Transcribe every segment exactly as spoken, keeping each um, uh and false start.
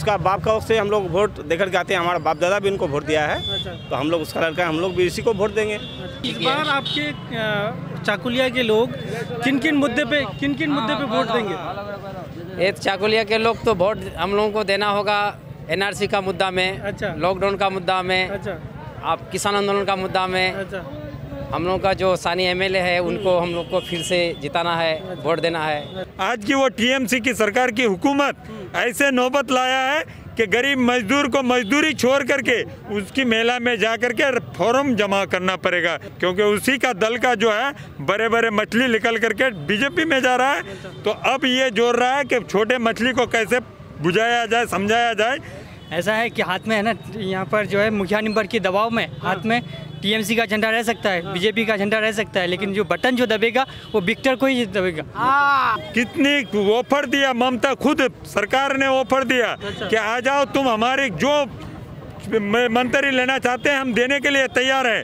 इसका बाप का वक्त से हम लोग वोट देकर के आते हैं, हमारा बाप दादा भी उनको वोट दिया है, तो हम लोग उसका लड़का, हम लोग भी इसी को वोट देंगे। इस बार आपके चाकुलिया के लोग किन किन मुद्दे पे किन किन मुद्दे पे वोट देंगे? एक चाकुलिया के लोग तो वोट हम लोगों को देना होगा एनआरसी का मुद्दा में, अच्छा, लॉकडाउन का मुद्दा में, अच्छा, आप किसान आंदोलन का मुद्दा में, अच्छा, हम लोगों का जो सानी एमएलए है उनको हम लोग को फिर से जिताना है, वोट देना है। आज की वो टीएमसी की सरकार की हुकूमत ऐसे नौबत लाया है कि गरीब मजदूर को मजदूरी छोड़ करके उसकी मेला में जा करके फॉर्म जमा करना पड़ेगा, क्योंकि उसी का दल का जो है बड़े बड़े मछली निकल करके बीजेपी में जा रहा है, तो अब ये जोड़ रहा है कि छोटे मछली को कैसे बुझाया जाए, समझाया जाए। ऐसा है कि हाथ में है ना, यहाँ पर जो है मुखिया नंबर के दबाव में हाथ में टीएमसी का झंडा रह सकता है, बीजेपी का झंडा रह सकता है, लेकिन जो बटन जो दबेगा वो विक्टर को ही दबेगा। कितनी ऑफर दिया ममता, खुद सरकार ने ऑफर दिया कि आ जाओ तुम, हमारे जो मंत्री लेना चाहते हैं हम देने के लिए तैयार हैं,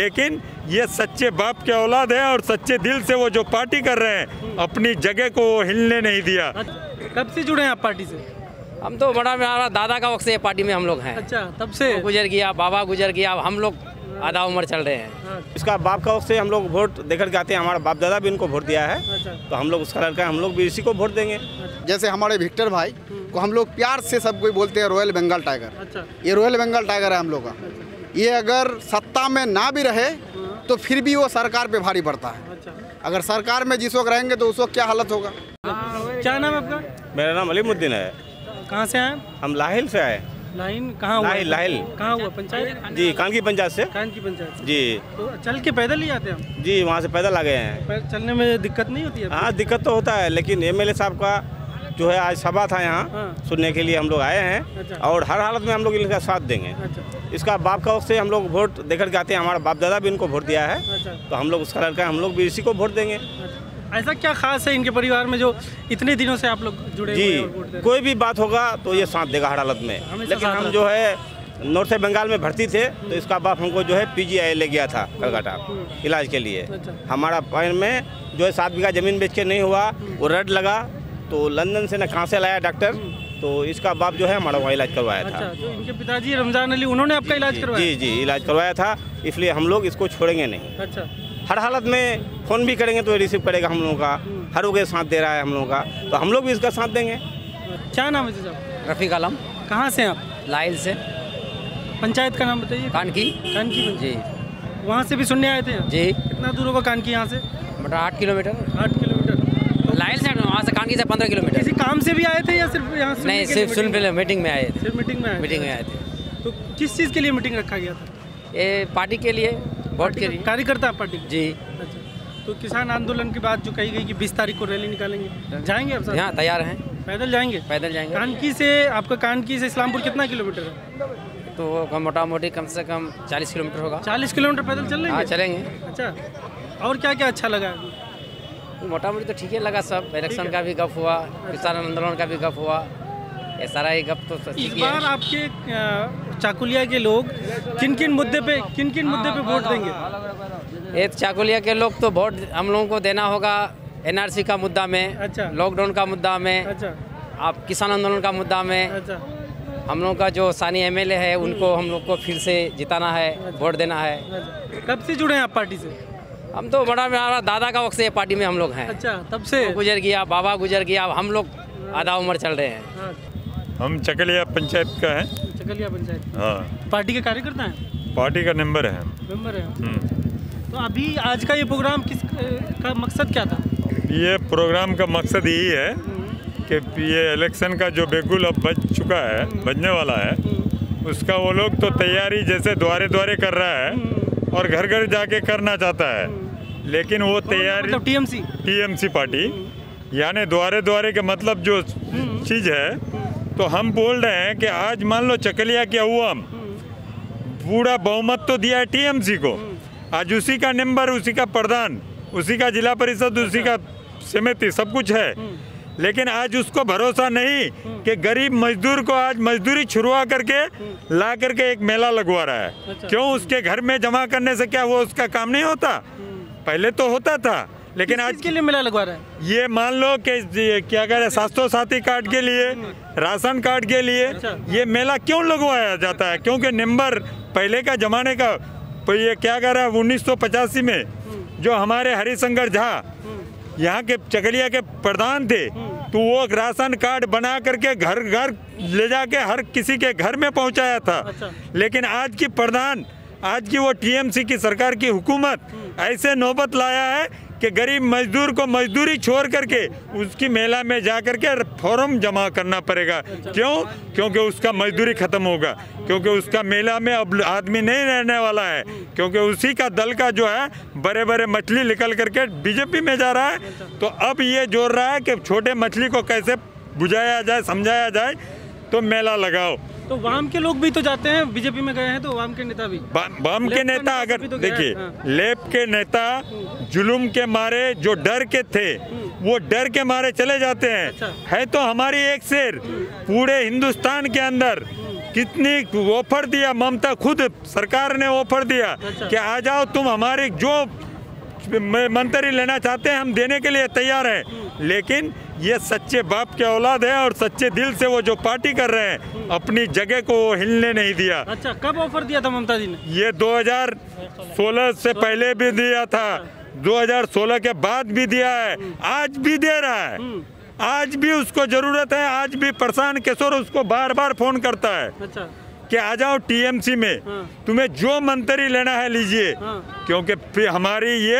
लेकिन ये सच्चे बाप के औलाद है और सच्चे दिल से वो जो पार्टी कर रहे हैं अपनी जगह को हिलने नहीं दिया। कब से जुड़े हैं आप पार्टी से? हम तो बड़ा हमारा दादा का वक्त से पार्टी में हम लोग हैं, अच्छा, तब से गुजर गया, बाबा गुजर गया, अब हम लोग आधा उम्र चल रहे हैं। इसका बाप का वक्त से हम लोग वोट देकर के आते हैं, हमारा बाप दादा भी उनको वोट दिया है, अच्छा, तो हम लोग उसका लड़का, हम लोग भी इसी को वोट देंगे। अच्छा। जैसे हमारे विक्टर भाई को हम लोग प्यार से सब कोई बोलते हैं रॉयल बंगाल टाइगर, अच्छा, ये रॉयल बंगाल टाइगर है हम लोग का, ये अगर सत्ता में ना भी रहे तो फिर भी वो सरकार पे भारी पड़ता है, अगर सरकार में जिस वक्त रहेंगे तो उस वक्त क्या हालत होगा। क्या नाम आपका? मेरा नाम अलीमुद्दीन है। कहाँ से आए हम? लाहिल से आए। लाहिल कहाँ हुआ? लाहिल कहाँ हुआ? पंचायत जी, कानकी पंचायत से। कानकी पंचायत जी। तो चल के पैदल ही आते हैं जी, वहाँ से पैदल आ गए हैं। चलने में दिक्कत नहीं होती है? हाँ, दिक्कत तो होता है, लेकिन एमएलए साहब का जो है आज सभा था यहाँ, हाँ, सुनने के लिए हम लोग आए हैं, अच्छा, और हर हालत में हम लोग इनका साथ देंगे। अच्छा। इसका बाप का वक्त से हम लोग वोट देकर के आते हैं, हमारा बाप दादा भी इनको वोट दिया है, तो हम लोग उसका लड़का, हम लोग भी इसी को वोट देंगे। ऐसा क्या खास है इनके परिवार में जो इतने दिनों से आप लोग जुड़े जी हुए और वोट दे रहे? कोई भी बात होगा तो ये साथ देगा हर हालत में। लेकिन हम जो है नॉर्थ बंगाल में भर्ती थे, तो इसका बाप हमको जो है पीजीआई ले गया था कलकत्ता इलाज के लिए, अच्छा। हमारा पैर में जो है सात बीघा जमीन बेच के नहीं हुआ, वो रड लगा, तो लंदन से न कहाँ से लाया डॉक्टर, तो इसका बाप जो है हमारा वहाँ इलाज करवाया था। अच्छा, जो इनके पिताजी रमजान अली, उन्होंने आपका इलाज करवाया? जी जी, इलाज करवाया था, इसलिए हम लोग इसको छोड़ेंगे नहीं। अच्छा। हर हालत में फ़ोन भी करेंगे तो रिसीव करेगा हम लोगों का, हर उगे साथ दे रहा है हम लोगों का, तो हम लोग भी इसका साथ देंगे। क्या नाम है जी साहब? रफ़ीक आलम। कहाँ से आप? लाइल से। पंचायत का नाम बताइए? कानकी। कानकी जी। वहाँ से भी सुनने आए थे जी? कितना दूर होगा कानकी यहाँ से? मतलब आठ किलोमीटर। आठ किलोमीटर लाइल से, वहाँ से कानकी से पंद्रह किलोमीटर। किसी काम से भी आए थे या सिर्फ यहाँ? नहीं, सिर्फ सुन पहले मीटिंग में आए थे। मीटिंग में मीटिंग में आए थे। तो किस चीज़ के लिए मीटिंग रखा गया था? ये पार्टी के लिए, वोट के लिए, कार्यकर्ता पार्टी जी। अच्छा, तो किसान आंदोलन की बात जो कही गई कि बीस तारीख को रैली निकालेंगे, जाएंगे आप? यहाँ तैयार हैं। पैदल जाएंगे? पैदल जाएंगे। कानकी से आपका, कानकी से इस्लामपुर कितना किलोमीटर है? तो मोटा मोटी कम से कम चालीस किलोमीटर होगा। चालीस किलोमीटर पैदल चल लेंगे? हाँ, चलेंगे। अच्छा, और क्या क्या अच्छा लगा? मोटा मोटी तो ठीक ही लगा सब, इलेक्शन का भी गप हुआ, किसान आंदोलन का भी गप हुआ, ये सारा ही गप। तो इस बार आपके चाकुलिया के लोग किन किन मुद्दे पे किन किन मुद्दे पे वोट देंगे? एक चाकुलिया के लोग तो वोट हम लोगों को देना होगा एनआरसी का मुद्दा में, अच्छा, लॉकडाउन का मुद्दा में, अच्छा, आप किसान आंदोलन का मुद्दा में, अच्छा, हम लोगों का जो सानी एमएलए है उनको हम लोग को फिर से जिताना है, वोट देना है। कब से जुड़े हैं आप पार्टी से? हम तो बड़ा हमारा दादा का वक्त से पार्टी में हम लोग हैं। अच्छा, तब से गुजर गया, बाबा गुजर गया, अब हम लोग आधा उम्र चल रहे हैं। हम चकलिया पंचायत का है। चकलिया पंचायत। हाँ, पार्टी के कार्यकर्ता हैं? पार्टी का मेंबर है। मेंबर है। तो अभी आज का ये प्रोग्राम किस का मकसद क्या था? ये प्रोग्राम का मकसद यही है कि ये इलेक्शन का जो बेगुल अब बच चुका है, बजने वाला है, उसका वो लोग तो तैयारी जैसे द्वारे द्वारे कर रहा है और घर घर जाके करना चाहता है, लेकिन वो तैयारी मतलब टीएमसी टीएमसी पार्टी यानी द्वारे द्वारे के मतलब जो चीज़ है, तो हम बोल रहे हैं कि आज मान लो चकलिया के हुआ हम पूरा बहुमत तो दिया है टीएमसी को, आज उसी का मेंबर, उसी का प्रधान, उसी का जिला परिषद, उसी का समिति सब कुछ है, लेकिन आज उसको भरोसा नहीं कि गरीब मजदूर को आज मजदूरी छुड़वा करके ला करके एक मेला लगवा रहा है। क्यों? उसके घर में जमा करने से क्या वो उसका काम नहीं होता? पहले तो होता था, लेकिन आज के लिए मेला लगवा रहा है, ये मान लो कि क्या कह रहे हैं स्वास्थ्य साथी कार्ड के लिए, राशन कार्ड के लिए। अच्छा। ये मेला क्यों लगवाया जाता है? क्योंकि नंबर पहले का जमाने का, तो ये क्या कह रहा है उन्नीस सौ पचासी में जो हमारे हरिशंकर झा यहाँ के चकलिया के प्रधान थे, तो वो राशन कार्ड बना करके घर घर ले जाके हर किसी के घर में पहुँचाया था। अच्छा। लेकिन आज की प्रधान, आज की वो टीएमसी की सरकार की हुकूमत ऐसे नौबत लाया है कि गरीब मजदूर को मजदूरी छोड़ करके उसकी मेला में जा करके फॉर्म जमा करना पड़ेगा। क्यों? क्योंकि उसका मजदूरी खत्म होगा, क्योंकि उसका मेला में अब आदमी नहीं रहने वाला है, क्योंकि उसी का दल का जो है बड़े बड़े मछली निकल करके बीजेपी में जा रहा है। तो अब ये जोड़ रहा है कि छोटे मछली को कैसे बुझाया जाए, समझाया जाए, तो मेला लगाओ। तो वाम के लोग भी तो जाते हैं, बीजेपी में गए हैं, तो वाम के नेता भी, वाम के नेता अगर तो देखिए, हाँ। लेफ्ट के नेता जुल्म के मारे, जो डर के थे, वो डर के मारे चले जाते हैं। अच्छा। है तो हमारी एक शेर पूरे हिंदुस्तान के अंदर कितनी ऑफर दिया, ममता खुद सरकार ने ऑफर दिया। अच्छा। कि आ जाओ तुम, हमारे जो मंत्री लेना चाहते हैं हम देने के लिए तैयार हैं, लेकिन ये सच्चे बाप के औलाद है और सच्चे दिल से वो जो पार्टी कर रहे हैं अपनी जगह को हिलने नहीं दिया। अच्छा, कब ऑफर दिया था ममता जी ने? ये दो हज़ार सोलह से पहले भी दिया था, दो हज़ार सोलह के बाद भी दिया है, आज भी दे रहा है, आज भी उसको जरूरत है, आज भी प्रशांत किशोर उसको बार बार फोन करता है। अच्छा। कि आ जाओ टीएमसी में, तुम्हें जो मंत्री लेना है लीजिए, क्योंकि हमारी ये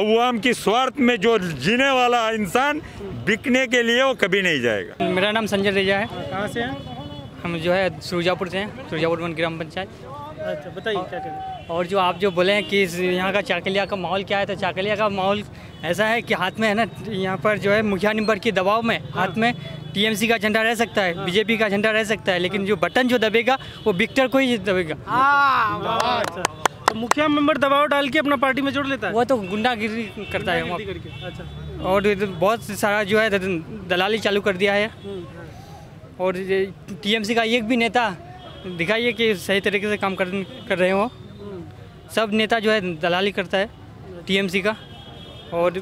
अवाम की स्वार्थ में जो जीने वाला इंसान बिकने के लिए वो कभी नहीं जाएगा। मेरा नाम संजय रेजा है। कहाँ से हैं? हम जो है सुरजापुर से हैं, सुरजापुर वन ग्राम पंचायत। अच्छा, बताइए क्या करें। और जो आप जो बोले हैं कि यहाँ का चाकलिया का माहौल क्या है, तो चाकलिया का माहौल ऐसा है कि हाथ में है ना, यहाँ पर जो है मुखिया नंबर के दबाव में हाथ में टीएमसी का झंडा रह सकता है, बीजेपी का झंडा रह सकता है, लेकिन जो बटन जो दबेगा वो विक्टर को ही दबेगा। तो मुखिया मेंबर दबाव डाल के अपना पार्टी में जोड़ लेता है, वो तो गुंडागिरी करता है वहाँ। अच्छा। और बहुत सारा जो है दलाली चालू कर दिया है, और टीएमसी का एक भी नेता दिखाइए कि सही तरीके से काम कर कर रहे हो, सब नेता जो है दलाली करता है टीएमसी का। और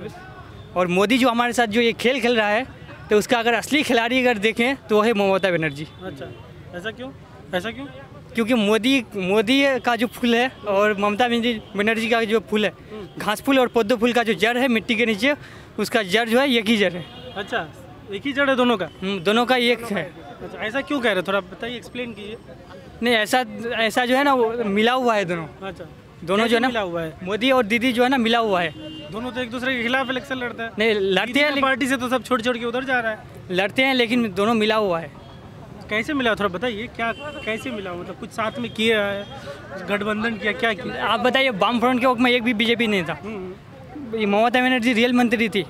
और मोदी जो हमारे साथ जो ये खेल खेल रहा है, तो उसका अगर असली खिलाड़ी अगर देखें तो वो है ममता बनर्जी। अच्छा, ऐसा क्यों? ऐसा क्यों? क्योंकि मोदी मोदी का जो फूल है और ममता बनर्जी का जो फूल है, घास फूल और पौधे फूल का जो जड़ है मिट्टी के नीचे, उसका जड़ जो है एक ही जड़ है। अच्छा, एक ही जड़ है दोनों का? दोनों का एक है। अच्छा, ऐसा क्यों कह रहे, थोड़ा बताइए, एक्सप्लेन कीजिए। नहीं, ऐसा ऐसा जो है ना वो मिला हुआ है दोनों। अच्छा, दोनों जो है ना मिला हुआ है, मोदी और दीदी जो है ना मिला हुआ है, दोनों तो एक दूसरे के खिलाफ इलेक्शन लड़ते हैं। नहीं लड़ते हैं, पार्टी से तो सब छोड़ छोड़ के उधर जा रहा है, लड़ते हैं, लेकिन दोनों मिला हुआ है। कैसे मिला, थोड़ा बताइए, क्या कैसे मिला, मतलब कुछ साथ में किया है, गठबंधन किया, क्या किया? आप बताइए, वाम फ्रंट के वक्त में एक भी बीजेपी नहीं था, ममता बनर्जी रियल मंत्री थी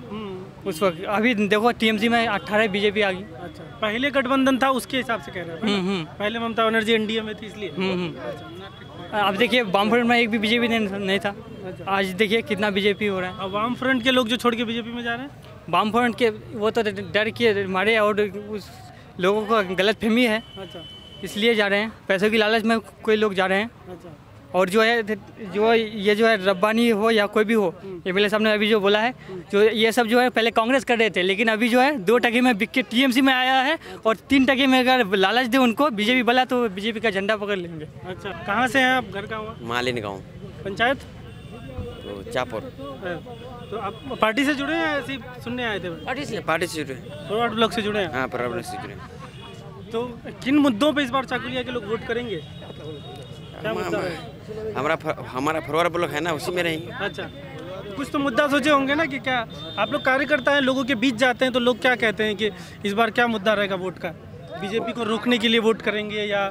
उस वक्त। अभी देखो टीएमसी में अट्ठारह बीजेपी आ गई। अच्छा, पहले गठबंधन था उसके हिसाब से कह रहे हैं, पहले ममता बनर्जी एनडीए में थी इसलिए। अब देखिए वाम फ्रंट में एक भी बीजेपी नहीं था, आज देखिए कितना बीजेपी हो रहा है। अब वाम फ्रंट के लोग जो छोड़ के बीजेपी में जा रहे हैं, वाम फ्रंट के वो तो डर के मारे और उस लोगों को गलतफहमी है। अच्छा। इसलिए जा रहे हैं, पैसों की लालच में कोई लोग जा रहे हैं। अच्छा। और जो है जो ये जो है रब्बानी हो या कोई भी हो, एम एल ए साहब ने अभी जो बोला है, जो ये सब जो है पहले कांग्रेस कर रहे थे, लेकिन अभी जो है दो टके में बिक के टीएमसी में आया है, और तीन टके में अगर लालच दे उनको बीजेपी बोला तो बीजेपी का झंडा पकड़ लेंगे। अच्छा, कहाँ से हैं आप? घर का हुआ मालिन गाँव पंचायत तो चापुर। तो आप पार्टी से जुड़े हैं ऐसे सुनने आए थे? पार्टी से पार्टी से जुड़े हैं, फॉरवर्ड ब्लॉक से जुड़े हैं। हाँ, फॉरवर्ड ब्लॉक से जुड़े हैं। तो किन मुद्दों पर इस बार चाकुलिया के लोग वोट करेंगे? हमारा हमारा फॉरवर्ड ब्लॉक है ना, उसी में रहेंगे। अच्छा, कुछ तो मुद्दा सोचे होंगे ना कि क्या आप लोग कार्यकर्ता हैं, लोगों के बीच जाते हैं, तो लोग क्या कहते हैं कि इस बार क्या मुद्दा रहेगा वोट का, बीजेपी को रोकने के लिए वोट करेंगे या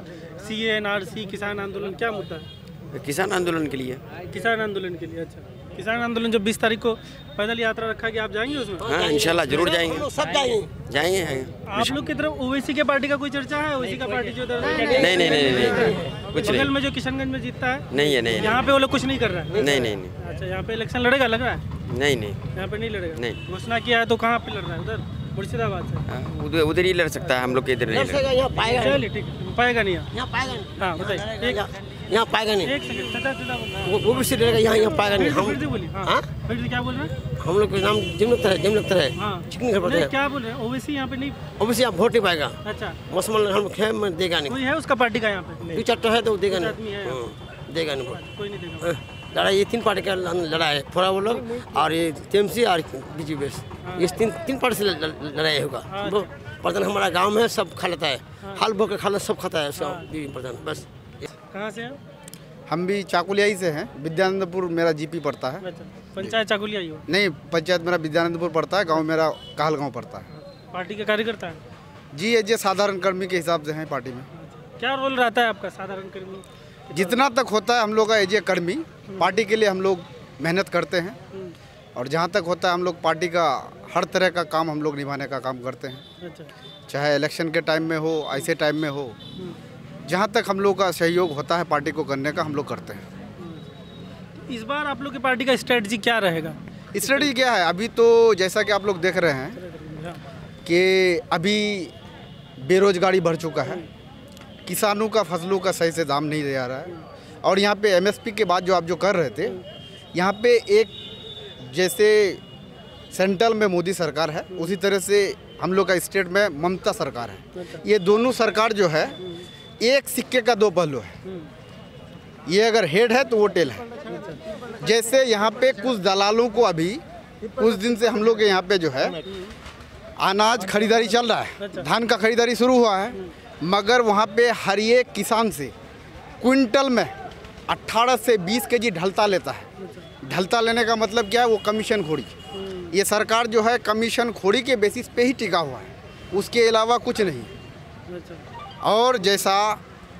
सी एन आर सी किसान आंदोलन, क्या मुद्दा है? किसान आंदोलन के लिए, किसान आंदोलन के लिए। अच्छा, किसान आंदोलन जो बीस तारीख को पैदल यात्रा रखा गया, आप जाएंगे उसमें? हाँ, इंशाल्लाह जरूर जाएंगे, सब जाएंगे जाएंगे। आप लोग की तरफ ओवैसी के पार्टी का कोई चर्चा है? ओवैसी का पार्टी जो नहीं नहीं नहीं कुछ बगल में जो किशनगंज में जीतता है, नहीं है, नहीं यहाँ पे वो लोग कुछ नहीं कर रहा है। नहीं नहीं। अच्छा, यहाँ पे इलेक्शन लड़ेगा लग रहा है? नहीं नहीं, यहाँ पे नहीं लड़ेगा। नहीं, घोषणा किया है तो कहाँ पे लड़ रहा है? उधर मुर्शिदाबाद से, उधर ही लड़ सकता है, हम लोग के इधर नहीं। ठीक है, पाएगा नहीं। हाँ, बताइए। यहाँ पाएगा नहीं, वो भी सीट रहेगा यहाँ, यहाँ पाएगा नहीं। हम क्या बोल रहे हैं, हम लोग के नाम जिम लगता है, जिम लगता है, चिकनी घर पड़ता है। क्या बोल रहे हैं, ओबीसी यहाँ पे नहीं, ओबीसी यहाँ वोट नहीं पाएगा। अच्छा मुसलमान हम है, मैं देगा नहीं, कोई है उसका पार्टी का यहाँ पे दो चार है तो देगा नहीं, देगा नहीं वोट, कोई नहीं देगा। लड़ाई ये तीन पार्टी का लड़ाई है, फॉरवर्ड ब्लॉक और ये टीएमसी और बीजेपी, ये तीन तीन पार्टी से लड़ाई होगा। प्रधान हमारा गांव में सब खा लेता है, हाल भोग खा लेता, सब खाता है सब प्रधान। बस कहाँ से है? हम भी चाकुलिया ही से हैं, विद्यानंदपुर मेरा जीपी पड़ता है। पंचायत चाकुलिया ही हो? नहीं, पंचायत मेरा विद्यानंदपुर पड़ता है, गांव मेरा कहलगांव पड़ता है। पार्टी के कार्यकर्ता है जी, ये साधारण कर्मी के हिसाब से हैं पार्टी में। क्या रोल रहता है आपका साधारण कर्मी? जितना तक होता है हम लोग का एज ए कर्मी, पार्टी के लिए हम लोग मेहनत करते हैं और जहाँ तक होता है हम लोग पार्टी का हर तरह का काम हम लोग निभाने का काम करते हैं, चाहे इलेक्शन के टाइम में हो, ऐसे टाइम में हो, जहाँ तक हम लोग का सहयोग होता है पार्टी को करने का हम लोग करते हैं। इस बार आप लोग की पार्टी का स्ट्रेटजी क्या रहेगा? स्ट्रेटजी क्या है, अभी तो जैसा कि आप लोग देख रहे हैं कि अभी बेरोजगारी बढ़ चुका है, किसानों का फसलों का सही से दाम नहीं दे आ रहा है, और यहाँ पे एमएसपी के बाद जो आप जो कर रहे थे, यहाँ पे एक जैसे सेंट्रल में मोदी सरकार है, उसी तरह से हम लोग का स्टेट में ममता सरकार है। ये दोनों सरकार जो है एक सिक्के का दो पहलू है, ये अगर हेड है तो वो टेल है। जैसे यहाँ पे कुछ दलालों को अभी कुछ दिन से हम लोग के यहाँ पे जो है अनाज खरीदारी चल रहा है, धान का खरीदारी शुरू हुआ है, मगर वहाँ पे हर एक किसान से क्विंटल में अट्ठारह से बीस केजी ढलता लेता है। ढलता लेने का मतलब क्या है, वो कमीशन खोरी। ये सरकार जो है कमीशन खोरी के बेसिस पे ही टिका हुआ है, उसके अलावा कुछ नहीं। और जैसा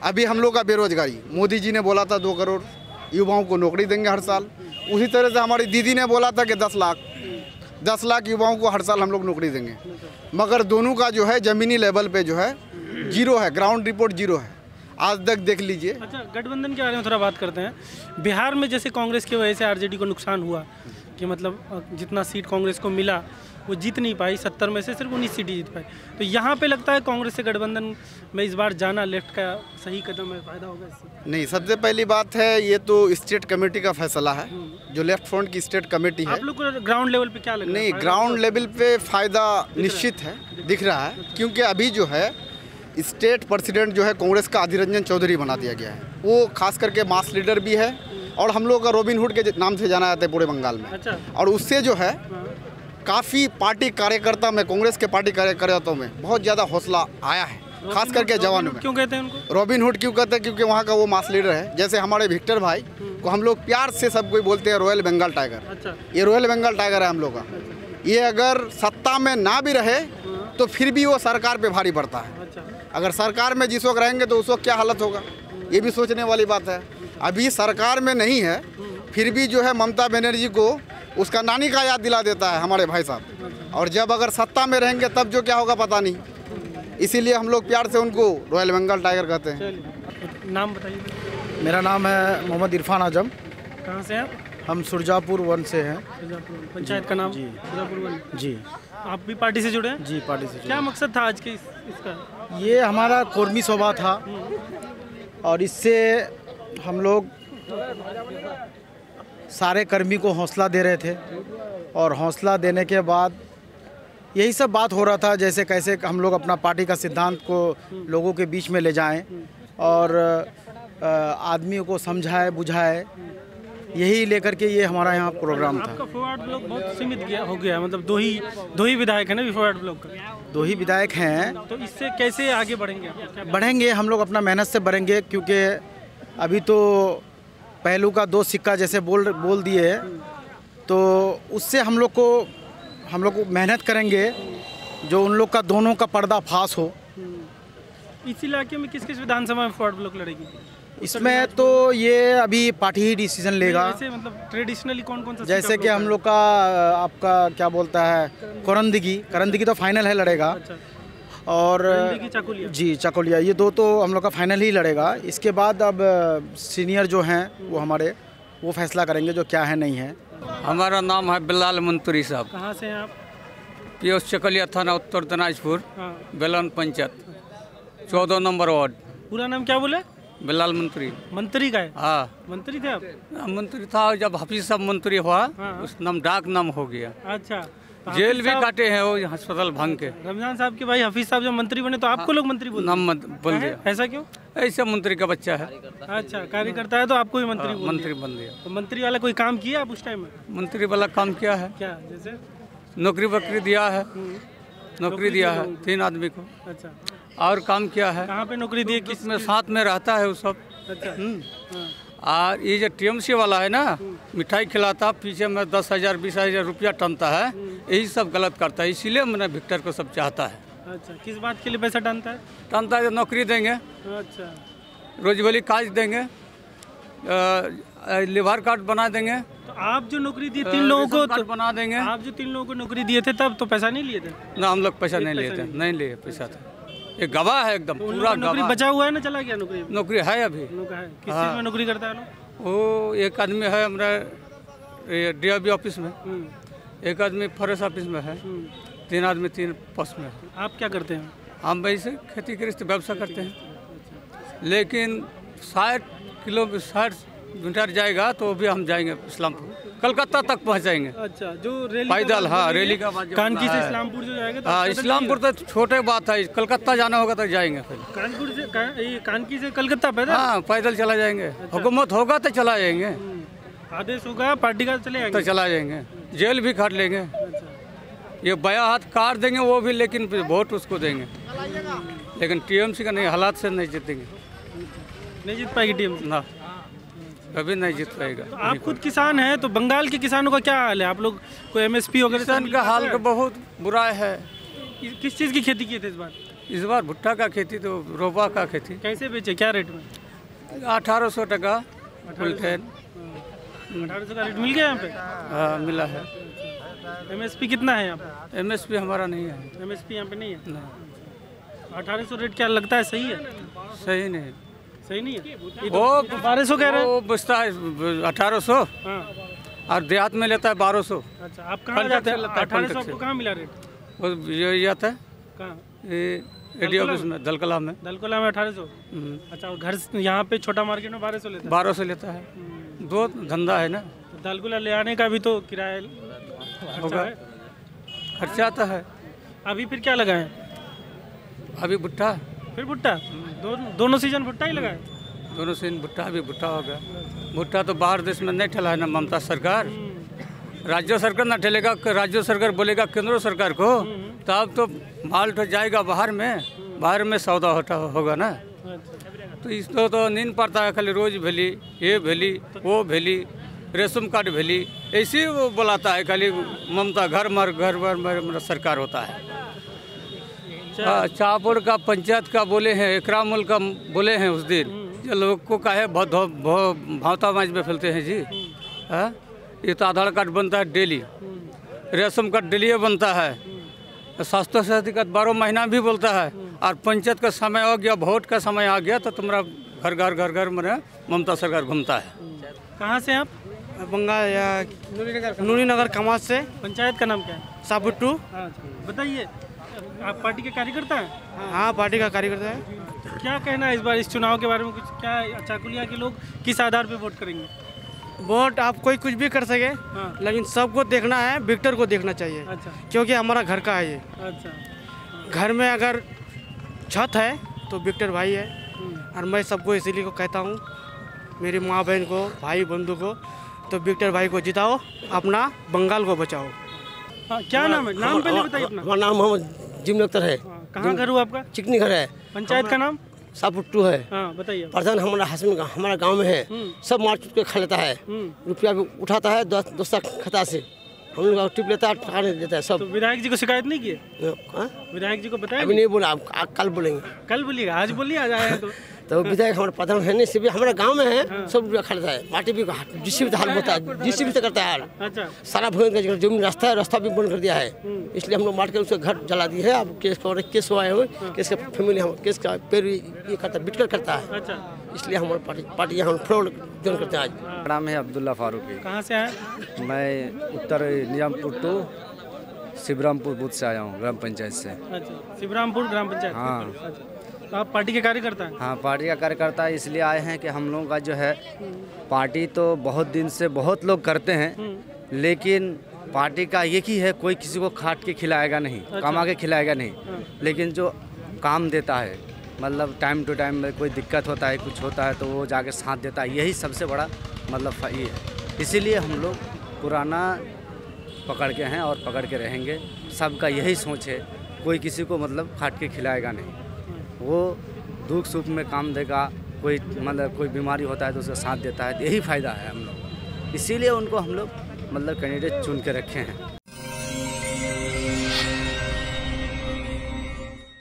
अभी हम लोग का बेरोजगारी, मोदी जी ने बोला था दो करोड़ युवाओं को नौकरी देंगे हर साल, उसी तरह से हमारी दीदी ने बोला था कि दस लाख दस लाख युवाओं को हर साल हम लोग नौकरी देंगे, मगर दोनों का जो है ज़मीनी लेवल पे जो है जीरो है, ग्राउंड रिपोर्ट जीरो है, आज तक देख लीजिए। अच्छा गठबंधन के बारे में थोड़ा बात करते हैं। बिहार में जैसे कांग्रेस की वजह से आरजेडी को नुकसान हुआ कि मतलब जितना सीट कांग्रेस को मिला वो जीत नहीं पाई, सत्तर में से सिर्फ उन्नीस सीटें जीत पाई, तो यहाँ पे लगता है कांग्रेस से गठबंधन में इस बार जाना लेफ्ट का सही कदम है, फायदा होगा इससे? नहीं, सबसे पहली बात है ये तो स्टेट कमेटी का फैसला है, जो लेफ्ट फ्रंट की स्टेट कमेटी है। आप लोग को ग्राउंड लेवल पे क्या लग रहा है? नहीं, ग्राउंड लेवल पे फायदा निश्चित है, दिख रहा है, क्योंकि अभी जो है स्टेट प्रेसिडेंट जो है कांग्रेस का अधीर रंजन चौधरी बना दिया गया है, वो खास करके मास लीडर भी है और हम लोग का रॉबिनहुड के नाम से जाना जाता है पूरे बंगाल में। अच्छा। और उससे जो है काफ़ी पार्टी कार्यकर्ता में, कांग्रेस के पार्टी कार्यकर्ताओं में बहुत ज़्यादा हौसला आया है, खास करके जवानों में। क्यों कहते हैं उनको रॉबिनहुड? क्यों कहते हैं क्योंकि वहाँ का वो मास लीडर है। जैसे हमारे विक्टर भाई को हम लोग प्यार से सब कोई बोलते हैं रॉयल बंगाल टाइगर, ये रॉयल बंगाल टाइगर है हम लोग का। ये अगर सत्ता में ना भी रहे तो फिर भी वो सरकार पे भारी पड़ता है। अच्छा। अगर सरकार में जिस वक्त रहेंगे तो उस वक्त क्या हालत होगा, ये भी सोचने वाली बात है। अभी सरकार में नहीं है फिर भी जो है ममता बनर्जी को उसका नानी का याद दिला देता है हमारे भाई साहब, और जब अगर सत्ता में रहेंगे तब जो क्या होगा पता नहीं, इसीलिए हम लोग प्यार से उनको रॉयल बंगाल टाइगर कहते हैं। नाम बताइए। मेरा नाम है मोहम्मद इरफान आजम। कहाँ से आप? हम सुरजापुर वन से हैं। पंचायत का नाम? जी सुरजापुर वन। जी, आप भी पार्टी से जुड़े हैं? जी पार्टी से जुड़े। क्या मकसद था आज के इस, इसका? ये हमारा कौमी सभा था और इससे हम लोग सारे कर्मी को हौसला दे रहे थे, और हौसला देने के बाद यही सब बात हो रहा था जैसे कैसे हम लोग अपना पार्टी का सिद्धांत को लोगों के बीच में ले जाएं और आदमियों को समझाए बुझाए, यही लेकर के ये हमारा यहाँ प्रोग्राम था। आपका फॉरवर्ड ब्लॉक बहुत सीमित गया हो गया, मतलब दो ही दो ही विधायक हैं ना फॉरवर्ड ब्लॉक का? दो ही विधायक हैं, तो इससे कैसे आगे बढ़ेंगे? बढ़ेंगे हम लोग अपना मेहनत से बढ़ेंगे, क्योंकि अभी तो पहलू का दो सिक्का जैसे बोल बोल दिए, तो उससे हम लोग को हम लोग मेहनत करेंगे जो उन लोग का दोनों का पर्दाफाश हो। इस इलाके में किस किस विधानसभा में फॉरवर्ड ब्लॉक लड़ेगी? इसमें तो ये अभी पार्टी ही डिसीजन लेगा। मतलब ट्रेडिशनली कौन कौन सा? जैसे कि हम लोग का आपका क्या बोलता है करंदगी, करंदगी तो फाइनल है लड़ेगा। अच्छा। और चाकुलिया? जी चाकुलिया, ये दो तो हम लोग का फाइनल ही लड़ेगा। इसके बाद अब सीनियर जो हैं वो हमारे वो फैसला करेंगे जो क्या है नहीं है। हमारा नाम है बिलाल मंतूरी साहब। कहाँ से हैं आप? पी एस चकुलिया थाना उत्तर दिनाजपुर बेलन पंचायत चौदह नंबर वार्ड। पूरा नाम क्या बोले? बिलाल मंत्री मंत्री का है। हाँ मंत्री थे आप? मंत्री था, जब हफीज साहब मंत्री हुआ उस नाम डाक नाम हो गया। अच्छा, जेल भी काटे हैं वो हॉस्पिटल भंग के। रमजान साहब के भाई हफीज साहब जब मंत्री बने तो आपको लोग मंत्री बोल नाम बोल दिया, ऐसा क्यों? ऐसा मंत्री का बच्चा है। अच्छा, कार्यकर्ता है तो आपको भी मंत्री मंत्री बन दिया। तो मंत्री वाला कोई काम किया आप उस टाइम में? मंत्री वाला काम क्या है, क्या जैसे नौकरी वोकरी दिया है, नौकरी दिया है तीन आदमी को। अच्छा, और काम क्या है? कहाँ पे नौकरी दी है, किस में? साथ में रहता है वो सब। अच्छा, और ये जो टीएमसी वाला है ना, मिठाई खिलाता, पीछे में दस हजार बीस हजार रुपया टनता है, यही सब गलत करता है, इसीलिए मैंने विक्टर को सब चाहता है। अच्छा, किस बात के लिए पैसा टनता है? टनता है नौकरी देंगे। अच्छा, रोजबली काज देंगे, लिवर कार्ड बना देंगे। तो आप जो नौकरी दिए तीन लोगों को तो बना देंगे। आप जो तीन लोगों को नौकरी दिए थे तब तो पैसा नहीं लिए थे ना? हम लोग पैसा नहीं लिए थे, नहीं लिए पैसा था। ये गवाह है एकदम, पूरा गवाह। बचा हुआ है ना, चला गया नौकरी? नौकरी है अभी। किस चीज में नौकरी करता है लोग? वो एक आदमी है हमारा डीआरबी ऑफिस में, एक आदमी फॉरेस्ट ऑफिस में है, तीन आदमी तीन पोस्ट में है। आप क्या करते हैं? हम वैसे खेती गृहस्थ व्यवसाय करते हैं, लेकिन साठ किलो साठ मीटर जाएगा तो भी हम जाएंगे इस्लामपुर, कलकत्ता तक पहुँचाएंगे। अच्छा, जो पैदल। हाँ, रैली का कानपुर से इस्लामपुर जो जाएगा तो? हाँ, इस्लामपुर तो छोटे बात है, कलकत्ता जाना होगा तो जाएंगे। फिर कानपुर से का, कानपुर से कलकत्ता पैदल? हाँ, पैदल चला जाएंगे। अच्छा। हुकूमत होगा तो चला जाएंगे, आदेश होगा पार्टी का चले जाएंगे, तो चला जाएंगे, जेल भी काट लेंगे। ये बया हाथ काट देंगे वो भी, लेकिन वोट उसको देंगे। लेकिन टीएमसी का नहीं, हालात से नहीं जीतेंगे, नहीं जीत पाएगी टीएमसी ना, कभी नहीं जीत पाएगा। तो आप खुद किसान हैं, तो बंगाल के किसानों का क्या हाल है? आप लोग को एमएसपी वगैरह? किसान का हाल तो बहुत बुरा है। किस चीज़ की खेती किए थे इस बार? इस बार भुट्टा का खेती, तो रोपा का खेती। कैसे बेचे, क्या रेट में? अठारह सौ टका फुलटेन। अठारह सौ का रेट मिल गया यहाँ पे? हाँ, मिला है। एमएसपी कितना है यहाँ पर? एमएसपी हमारा नहीं है, एमएसपी यहाँ पे नहीं है। अठारह सौ रेट क्या लगता है सही है? सही नहीं, सही नहीं है वो। बारह सौ कह रहे हैं वो, बचता है अठारह सौ और देहात में लेता है बारह सौ। अच्छा, आप कहाँ जाते हैं? अठारह सौ कहाँ मिला रेट? वो ये जाता है कहाँ? एडी ऑफिस में, दलकला में। दलकला में अठारह सौ? अच्छा, और घर यहाँ पे छोटा मार्केट में बारह सौ लेता है? बारह सौ लेता है, दो धंधा है ना। दलकला ले आने का भी तो किराया होगा, खर्चा आता है। अभी फिर क्या लगा है? अभी भुट्टा, फिर भुट्टा। दो, दोनों सीजन भुट्टा ही लगा है? दोनों सीजन भुट्टा, भी भुट्टा होगा। भुट्टा तो बाहर देश में नहीं ठेला है ना ममता सरकार, राज्य सरकार ना ठेलेगा। राज्य सरकार बोलेगा केंद्र सरकार को, तब तो माल तो जाएगा बाहर में, बाहर में सौदा होता होगा ना। तो इसको तो नींद पड़ता है, खाली रोज भेली, ये भेली, वो भेली, रेशम कार्ड भेली, ऐसी वो बुलाता है खाली ममता। घर मर घर भर मेरा सरकार होता है। चापोड़ का पंचायत का बोले हैं, इकरामुल का बोले हैं उस दिन, जो लोग को काहे भावता माच में फैलते हैं जी। हाँ, ये तो आधार कार्ड बनता है डेली, रेशम कार्ड डेली बनता है, स्वास्थ्य साथी का बारह महीना भी बोलता है। और पंचायत का समय हो गया, वोट का समय आ गया, तो तुम्हारा घर घर घर घर मेरा ममता सरकार घूमता है। कहाँ से आप? बंगाल नूरी नगर कमाज से। पंचायत का नाम क्या है? साबुट्टू। बताइए, आप पार्टी के कार्यकर्ता हैं? हाँ, पार्टी का कार्यकर्ता है। क्या कहना है इस बार इस चुनाव के बारे में कुछ? क्या चाकुलिया के लोग किस आधार पे वोट करेंगे? वोट आप कोई कुछ भी कर सके। हाँ। लेकिन सबको देखना है, विक्टर को देखना चाहिए। अच्छा। क्योंकि हमारा घर का है ये। अच्छा। घर में अगर छत है तो विक्टर भाई है, और मैं सबको इसीलिए को कहता हूँ, मेरी माँ बहन को, भाई बंधु को, तो विक्टर भाई को जिताओ, अपना बंगाल को बचाओ। क्या नाम है? नाम पहले बताइए अपना। हमारा नाम मोहम्मद जिम अख्तर है। कहाँ घर हुआ आपका? चिकनी घर है। पंचायत का नाम? सापुट्टू है। हाँ, बताइए। प्रधान हमारा हसमी का, हमारा गांव में है, सब मार चुट के खा लेता है, रुपया भी उठाता है दोस्त खता से, हम लोग टिप लेता है, देता है सब। तो विधायक जी को शिकायत नहीं की? विधायक जी को बताया? अभी नहीं बोला, आप कल बोलेंगे। कल बोलिएगा, आज बोलिए, आज आया तो। तो विधायक हमारा प्रधान है नहीं, सिर्फ हमारा गांव में है, सब रुपया खा लेता है, माटी भी जिससे भी हाल होता है, जिससे भी करता है। अच्छा। सारा भोजन जो भी रास्ता है, रास्ता भी बंद कर दिया है, इसलिए हम लोग मार के उसके घर जला दी है। अब केस केस हुआ है, केस का फैमिली हम केस का पैर ये करता है, बिटकर करता है, इसलिए हमारा पार्टी पार्टी यहाँ फ्रॉड ज्वाइन करते हैं। आज नाम है अब्दुल्ला फारूकी। कहाँ से है? मैं उत्तर निजामपुर टू शिवरामपुर बूथ से आया हूँ, ग्राम पंचायत से। शिवरामपुर ग्राम पंचायत। हाँ, तो आप पार्टी के कार्यकर्ता हैं? हाँ, पार्टी का कार्यकर्ता इसलिए आए हैं कि हम लोगों का जो है पार्टी तो बहुत दिन से बहुत लोग करते हैं, लेकिन पार्टी का ये ही है कोई किसी को खाट के खिलाएगा नहीं, अच्छा। कमा के खिलाएगा नहीं, लेकिन जो काम देता है मतलब टाइम टू टाइम में कोई दिक्कत होता है कुछ होता है तो वो जाके साथ देता है, यही सबसे बड़ा मतलब ये है। इसीलिए हम लोग पुराना पकड़ के हैं और पकड़ के रहेंगे, सबका यही सोच है कोई किसी को मतलब खाट के खिलाएगा नहीं, वो दुख सुख में काम देगा, कोई मतलब कोई बीमारी होता है तो उसका साथ देता है, यही फ़ायदा है हम लोग, इसीलिए उनको हम लोग मतलब कैंडिडेट चुन के रखे हैं।